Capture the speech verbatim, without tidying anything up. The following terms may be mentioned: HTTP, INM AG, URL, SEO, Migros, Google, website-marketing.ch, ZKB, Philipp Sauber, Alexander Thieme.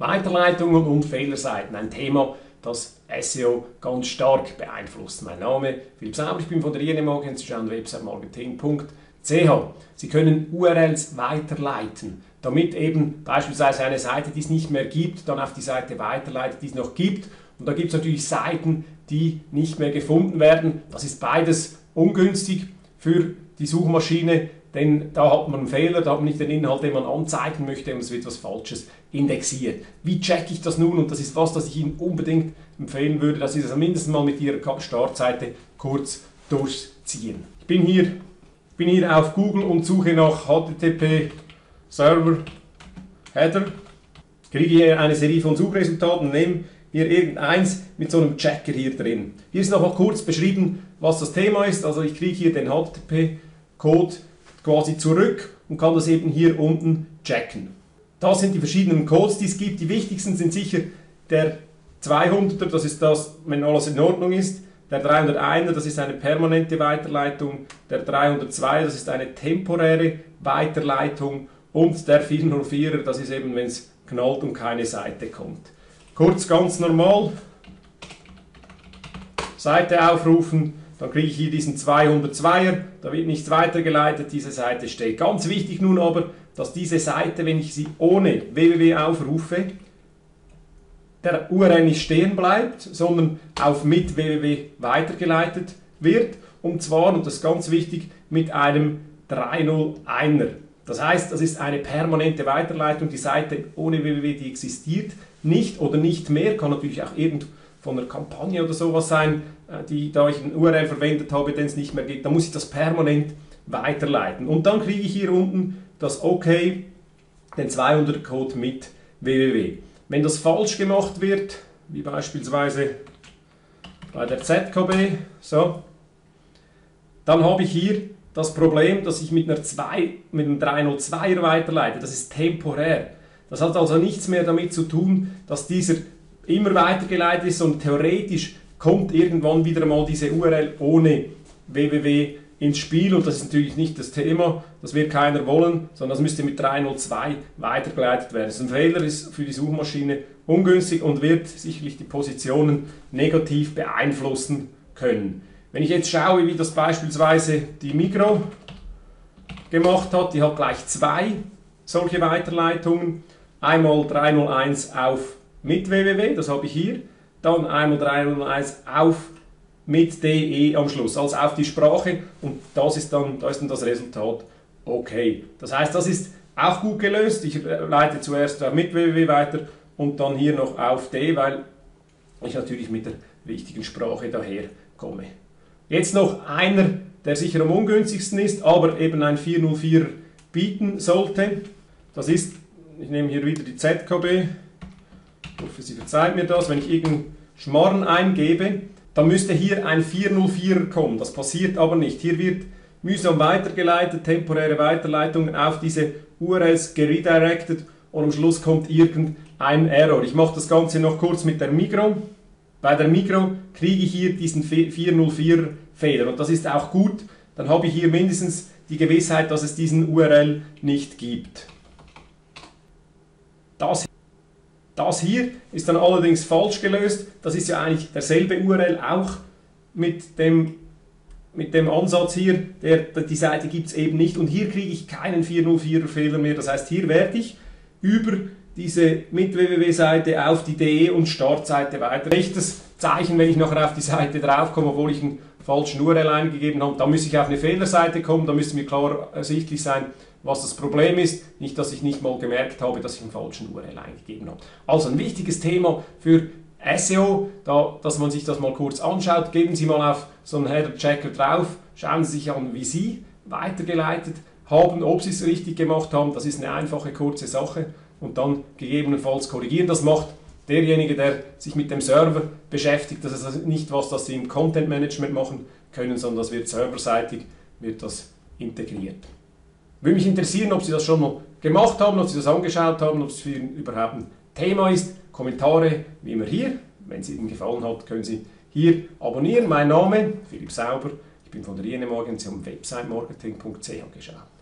Weiterleitungen und Fehlerseiten, ein Thema, das S E O ganz stark beeinflusst. Mein Name ist Philipp Sauber, ich bin von der I N M A G und Sie schauen Website Marketing punkt c h. Sie können U R Ls weiterleiten, damit eben beispielsweise eine Seite, die es nicht mehr gibt, dann auf die Seite weiterleitet, die es noch gibt. Und da gibt es natürlich Seiten, die nicht mehr gefunden werden. Das ist beides ungünstig für die Suchmaschine, denn da hat man einen Fehler, da hat man nicht den Inhalt, den man anzeigen möchte, und es wird was Falsches indexiert. Wie checke ich das nun? Und das ist was, das ich Ihnen unbedingt empfehlen würde, dass Sie das mindestens mal mit Ihrer Startseite kurz durchziehen. Ich bin hier, ich bin hier auf Google und suche nach H T T P Server Header, kriege hier eine Serie von Suchresultaten und nehme hier irgendeins mit so einem Checker hier drin. Hier ist nochmal kurz beschrieben, was das Thema ist. Also ich kriege hier den H T T P-Code quasi zurück und kann das eben hier unten checken. Das sind die verschiedenen Codes, die es gibt. Die wichtigsten sind sicher der zweihunderter, das ist das, wenn alles in Ordnung ist. Der dreihunderteiner, das ist eine permanente Weiterleitung. Der dreihundertzweier, das ist eine temporäre Weiterleitung. Und der vierhundertvierer, das ist eben, wenn es knallt und keine Seite kommt. Kurz, ganz normal, Seite aufrufen, dann kriege ich hier diesen zweihundertzweier, da wird nichts weitergeleitet, diese Seite steht. Ganz wichtig nun aber, dass diese Seite, wenn ich sie ohne www aufrufe, der U R L nicht stehen bleibt, sondern auf mit www weitergeleitet wird, und zwar, und das ist ganz wichtig, mit einem dreihunderteiner. Das heißt, das ist eine permanente Weiterleitung, die Seite ohne www, die existiert nicht oder nicht mehr, kann natürlich auch irgend von einer Kampagne oder sowas sein, die, da ich einen U R L verwendet habe, den es nicht mehr gibt, da muss ich das permanent weiterleiten. Und dann kriege ich hier unten das OK, den zweihunderter-Code mit www. Wenn das falsch gemacht wird, wie beispielsweise bei der Z K B, so, dann habe ich hier das Problem, dass ich mit, einer zwei, mit einem dreihundertzweier weiterleite. Das ist temporär. Das hat also nichts mehr damit zu tun, dass dieser immer weitergeleitet ist, und theoretisch kommt irgendwann wieder mal diese U R L ohne www ins Spiel, und das ist natürlich nicht das Thema, das wird keiner wollen, sondern das müsste mit dreihundertzwei weitergeleitet werden. Das ist ein Fehler, ist für die Suchmaschine ungünstig und wird sicherlich die Positionen negativ beeinflussen können. Wenn ich jetzt schaue, wie das beispielsweise die Migros gemacht hat, die hat gleich zwei solche Weiterleitungen. Einmal dreihunderteins auf mit www, das habe ich hier, dann einmal dreihunderteins auf mit de am Schluss, also auf die Sprache, und das ist dann, da ist dann das Resultat okay. Das heißt, das ist auch gut gelöst. Ich leite zuerst auf mit www weiter und dann hier noch auf de, weil ich natürlich mit der richtigen Sprache daher komme. Jetzt noch einer, der sicher am ungünstigsten ist, aber eben ein vierhundertvierer bieten sollte. Das ist, ich nehme hier wieder die Z K B, ich hoffe, Sie verzeihen mir das, wenn ich irgendeinen Schmarrn eingebe, dann müsste hier ein vierhundertvierer kommen, das passiert aber nicht. Hier wird mühsam weitergeleitet, temporäre Weiterleitungen auf diese U R Ls geredirected, und am Schluss kommt irgendein Error. Ich mache das Ganze noch kurz mit der Migros. Bei der Migros kriege ich hier diesen vierhundertvierer-Fehler, und das ist auch gut, dann habe ich hier mindestens die Gewissheit, dass es diesen U R L nicht gibt. Das, das hier ist dann allerdings falsch gelöst, das ist ja eigentlich derselbe U R L, auch mit dem, mit dem Ansatz hier, der, die Seite gibt es eben nicht, und hier kriege ich keinen vierhundertvierer-Fehler mehr, das heißt, hier werde ich über diese mit www-Seite auf die de und Startseite weiter. Rechtes Zeichen, wenn ich nachher auf die Seite draufkomme, obwohl ich einen falschen U R L eingegeben habe, da müsste ich auf eine Fehlerseite kommen, da müsste mir klar ersichtlich sein, was das Problem ist. Nicht, dass ich nicht mal gemerkt habe, dass ich einen falschen U R L eingegeben habe. Also ein wichtiges Thema für S E O, da, dass man sich das mal kurz anschaut. Geben Sie mal auf so einen Header-Checker drauf, schauen Sie sich an, wie Sie weitergeleitet haben, ob Sie es richtig gemacht haben. Das ist eine einfache, kurze Sache. Und dann gegebenenfalls korrigieren. Das macht derjenige, der sich mit dem Server beschäftigt. Das ist nicht was, das Sie im Content Management machen können, sondern das wird serverseitig, wird das integriert. Würde mich interessieren, ob Sie das schon mal gemacht haben, ob Sie das angeschaut haben, ob es für Ihnen überhaupt ein Thema ist. Kommentare wie immer hier. Wenn es Ihnen gefallen hat, können Sie hier abonnieren. Mein Name ist Philipp Sauber. Ich bin von der I N M A G und Sie haben Website Marketing punkt c h geschaut.